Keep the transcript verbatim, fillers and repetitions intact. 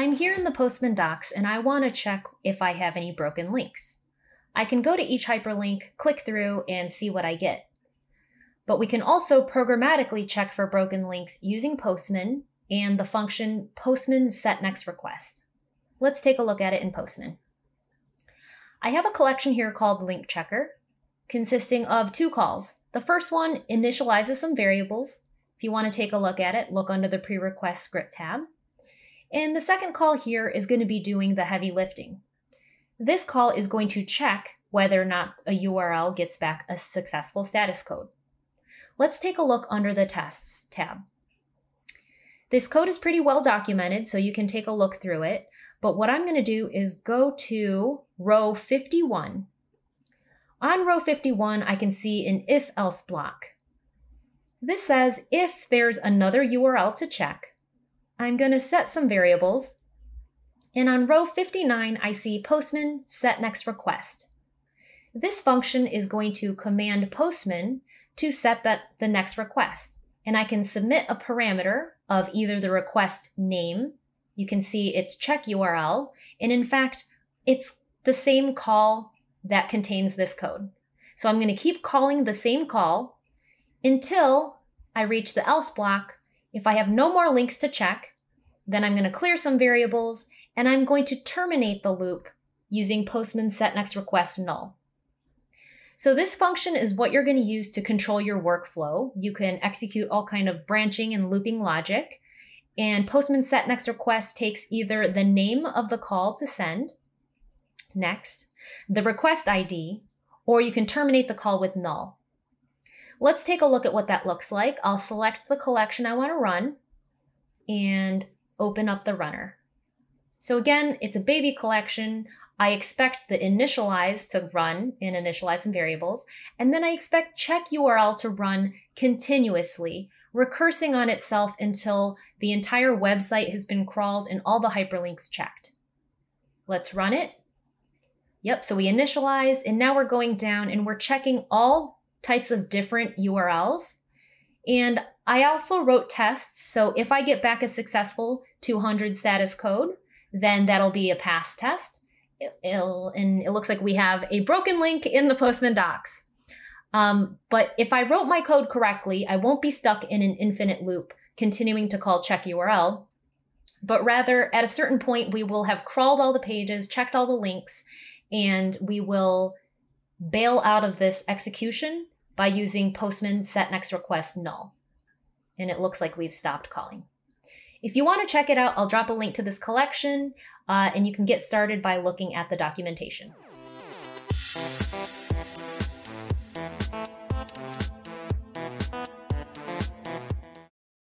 I'm here in the Postman docs and I want to check if I have any broken links. I can go to each hyperlink, click through, and see what I get. But we can also programmatically check for broken links using Postman and the function postman set next request. Let's take a look at it in Postman. I have a collection here called link checker, consisting of two calls. The first one initializes some variables. If you want to take a look at it, look under the pre-request script tab. And the second call here is going to be doing the heavy lifting. This call is going to check whether or not a U R L gets back a successful status code. Let's take a look under the tests tab. This code is pretty well documented, so you can take a look through it. But what I'm going to do is go to row fifty-one. On row fifty-one, I can see an if-else block. This says if there's another U R L to check, I'm going to set some variables. And on row fifty-nine, I see Postman set next request. This function is going to command Postman to set that the next request. And I can submit a parameter of either the request name, you can see it's check U R L, and in fact, it's the same call that contains this code. So I'm going to keep calling the same call until I reach the else block. If I have no more links to check, then I'm going to clear some variables and I'm going to terminate the loop using Postman set next request null. So this function is what you're going to use to control your workflow. You can execute all kind of branching and looping logic. And Postman set next request takes either the name of the call to send, next, the request I D, or you can terminate the call with null. Let's take a look at what that looks like. I'll select the collection I want to run and open up the runner. So again, it's a baby collection. I expect the initialize to run and initialize some variables, and then I expect check U R L to run continuously, recursing on itself until the entire website has been crawled and all the hyperlinks checked. Let's run it. Yep, so we initialized, and now we're going down and we're checking all types of different U R Ls. And I also wrote tests, so if I get back a successful two hundred status code, then that'll be a pass test. It'll, and it looks like we have a broken link in the Postman docs. Um, but if I wrote my code correctly, I won't be stuck in an infinite loop continuing to call check U R L, but rather at a certain point, we will have crawled all the pages, checked all the links, and we will bail out of this execution by using Postman set next request null. And it looks like we've stopped calling. If you want to check it out, I'll drop a link to this collection, uh, and you can get started by looking at the documentation.